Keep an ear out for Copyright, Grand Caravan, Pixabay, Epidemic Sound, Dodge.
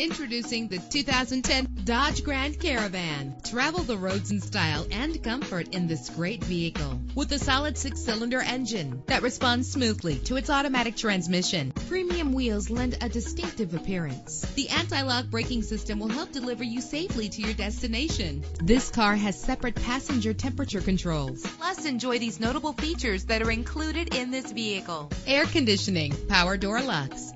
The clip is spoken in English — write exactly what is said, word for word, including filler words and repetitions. Introducing the two thousand ten Dodge Grand Caravan. Travel the roads in style and comfort in this great vehicle. With a solid six-cylinder engine that responds smoothly to its automatic transmission, premium wheels lend a distinctive appearance. The anti-lock braking system will help deliver you safely to your destination. This car has separate passenger temperature controls. Plus, enjoy these notable features that are included in this vehicle. Air conditioning, power door locks,